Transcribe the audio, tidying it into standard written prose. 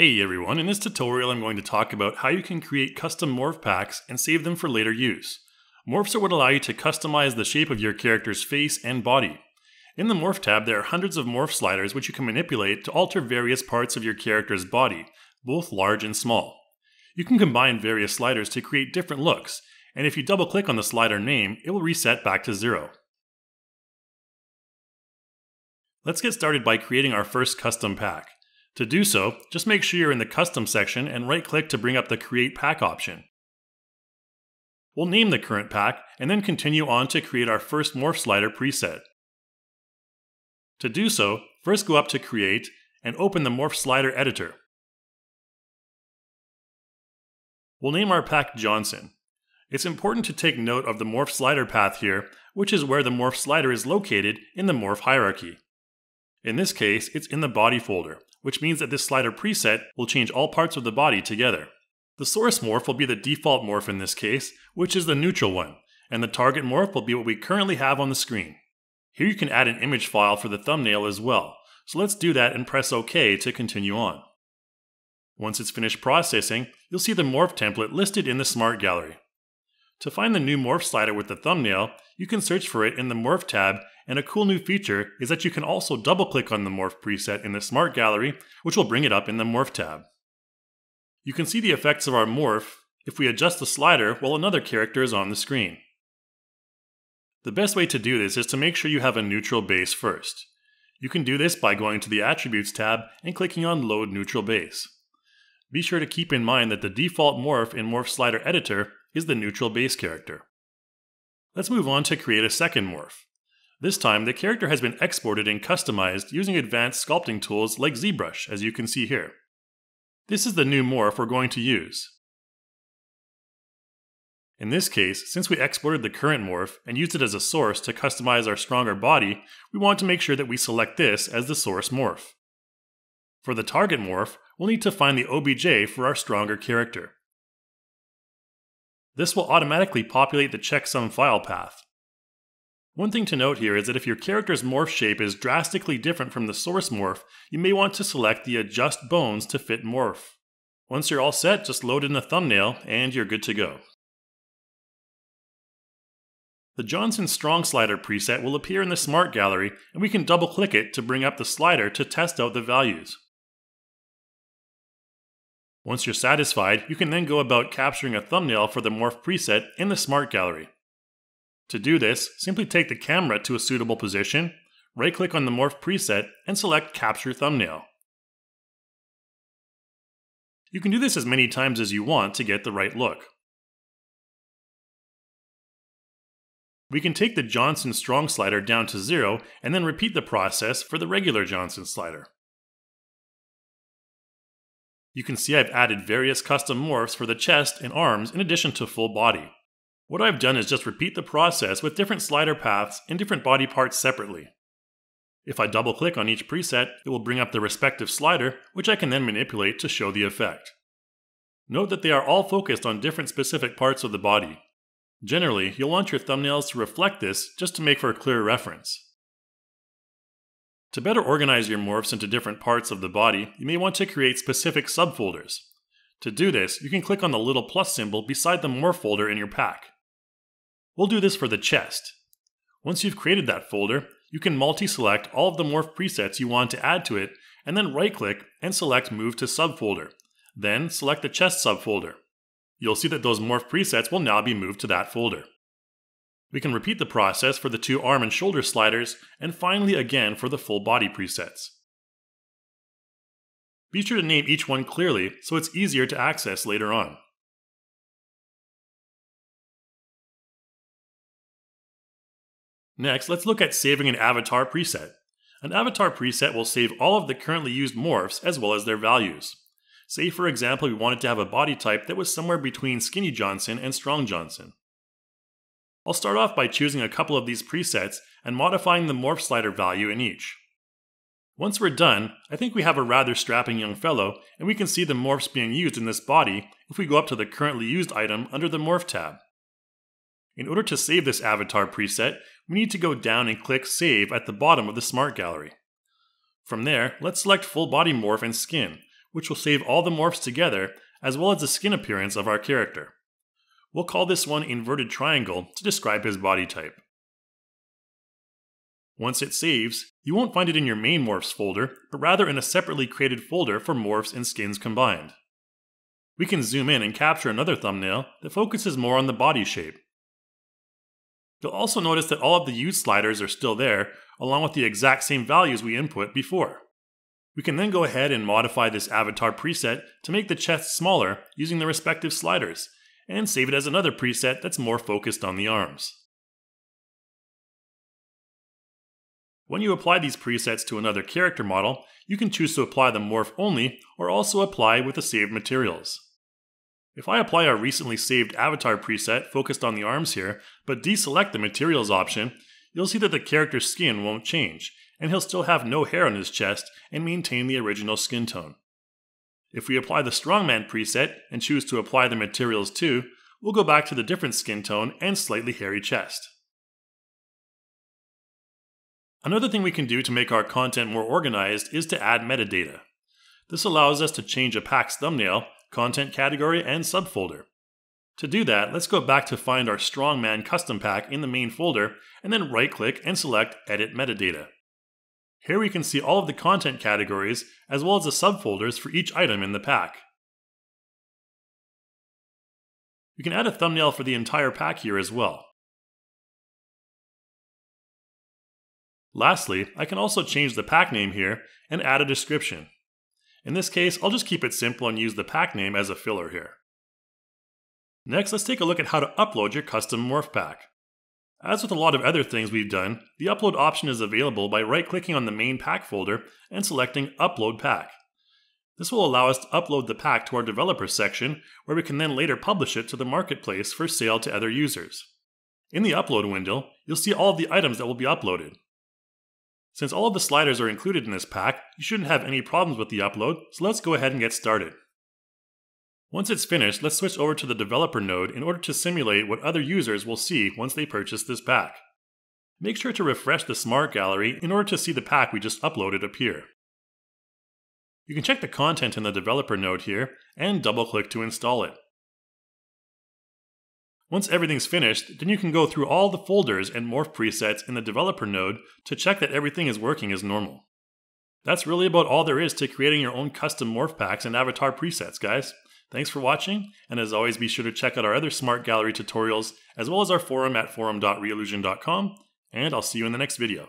Hey everyone, in this tutorial I'm going to talk about how you can create custom morph packs and save them for later use. Morphs are what allow you to customize the shape of your character's face and body. In the Morph tab there are hundreds of morph sliders which you can manipulate to alter various parts of your character's body, both large and small. You can combine various sliders to create different looks, and if you double click on the slider name, it will reset back to zero. Let's get started by creating our first custom pack. To do so, just make sure you're in the Custom section and right-click to bring up the Create Pack option. We'll name the current pack and then continue on to create our first morph slider preset. To do so, first go up to Create and open the Morph Slider Editor. We'll name our pack Johnson. It's important to take note of the morph slider path here, which is where the morph slider is located in the morph hierarchy. In this case, it's in the Body folder, which means that this slider preset will change all parts of the body together. The source morph will be the default morph in this case, which is the neutral one, and the target morph will be what we currently have on the screen. Here you can add an image file for the thumbnail as well, so let's do that and press OK to continue on. Once it's finished processing, you'll see the morph template listed in the Smart Gallery. To find the new morph slider with the thumbnail, you can search for it in the Morph tab, and a cool new feature is that you can also double-click on the morph preset in the Smart Gallery, which will bring it up in the Morph tab. You can see the effects of our morph if we adjust the slider while another character is on the screen. The best way to do this is to make sure you have a neutral base first. You can do this by going to the Attributes tab and clicking on Load Neutral Base. Be sure to keep in mind that the default morph in Morph Slider Editor is the neutral base character. Let's move on to create a second morph. This time, the character has been exported and customized using advanced sculpting tools like ZBrush, as you can see here. This is the new morph we're going to use. In this case, since we exported the current morph and used it as a source to customize our stronger body, we want to make sure that we select this as the source morph. For the target morph, we'll need to find the OBJ for our stronger character. This will automatically populate the checksum file path. One thing to note here is that if your character's morph shape is drastically different from the source morph, you may want to select the Adjust Bones to Fit Morph. Once you're all set, just load in the thumbnail and you're good to go. The Johnson Strong Slider preset will appear in the Smart Gallery, and we can double-click it to bring up the slider to test out the values. Once you're satisfied, you can then go about capturing a thumbnail for the morph preset in the Smart Gallery. To do this, simply take the camera to a suitable position, right-click on the morph preset, and select Capture Thumbnail. You can do this as many times as you want to get the right look. We can take the Johnson Strong slider down to 0 and then repeat the process for the regular Johnson slider. You can see I've added various custom morphs for the chest and arms in addition to full body. What I've done is just repeat the process with different slider paths and different body parts separately. If I double-click on each preset, it will bring up the respective slider, which I can then manipulate to show the effect. Note that they are all focused on different specific parts of the body. Generally, you'll want your thumbnails to reflect this just to make for a clear reference. To better organize your morphs into different parts of the body, you may want to create specific subfolders. To do this, you can click on the little plus symbol beside the morph folder in your pack. We'll do this for the chest. Once you've created that folder, you can multi-select all of the morph presets you want to add to it, and then right-click and select Move to Subfolder. Then select the chest subfolder. You'll see that those morph presets will now be moved to that folder. We can repeat the process for the two arm and shoulder sliders, and finally again for the full body presets. Be sure to name each one clearly so it's easier to access later on. Next, let's look at saving an avatar preset. An avatar preset will save all of the currently used morphs as well as their values. Say, for example, we wanted to have a body type that was somewhere between Skinny Johnson and Strong Johnson. I'll start off by choosing a couple of these presets and modifying the morph slider value in each. Once we're done, I think we have a rather strapping young fellow, and we can see the morphs being used in this body if we go up to the currently used item under the Morph tab. In order to save this avatar preset, we need to go down and click Save at the bottom of the Smart Gallery. From there, let's select Full Body Morph and Skin, which will save all the morphs together, as well as the skin appearance of our character. We'll call this one Inverted Triangle to describe his body type. Once it saves, you won't find it in your main morphs folder, but rather in a separately created folder for morphs and skins combined. We can zoom in and capture another thumbnail that focuses more on the body shape. You'll also notice that all of the use sliders are still there, along with the exact same values we input before. We can then go ahead and modify this avatar preset to make the chest smaller using the respective sliders, and save it as another preset that's more focused on the arms. When you apply these presets to another character model, you can choose to apply the morph only or also apply with the saved materials. If I apply our recently saved avatar preset focused on the arms here, but deselect the materials option, you'll see that the character's skin won't change, and he'll still have no hair on his chest and maintain the original skin tone. If we apply the strongman preset and choose to apply the materials too, we'll go back to the different skin tone and slightly hairy chest. Another thing we can do to make our content more organized is to add metadata. This allows us to change a pack's thumbnail, content category, and subfolder. To do that, let's go back to find our Strongman custom pack in the main folder, and then right-click and select Edit Metadata. Here we can see all of the content categories, as well as the subfolders for each item in the pack. We can add a thumbnail for the entire pack here as well. Lastly, I can also change the pack name here and add a description. In this case, I'll just keep it simple and use the pack name as a filler here. Next, let's take a look at how to upload your custom morph pack. As with a lot of other things we've done, the upload option is available by right-clicking on the main pack folder and selecting Upload Pack. This will allow us to upload the pack to our developers section, where we can then later publish it to the marketplace for sale to other users. In the upload window, you'll see all of the items that will be uploaded. Since all of the sliders are included in this pack, you shouldn't have any problems with the upload, so let's go ahead and get started. Once it's finished, let's switch over to the developer node in order to simulate what other users will see once they purchase this pack. Make sure to refresh the Smart Gallery in order to see the pack we just uploaded appear. You can check the content in the developer node here and double-click to install it. Once everything's finished, then you can go through all the folders and morph presets in the developer node to check that everything is working as normal. That's really about all there is to creating your own custom morph packs and avatar presets, guys. Thanks for watching, and as always, be sure to check out our other Smart Gallery tutorials, as well as our forum at forum.reillusion.com, and I'll see you in the next video.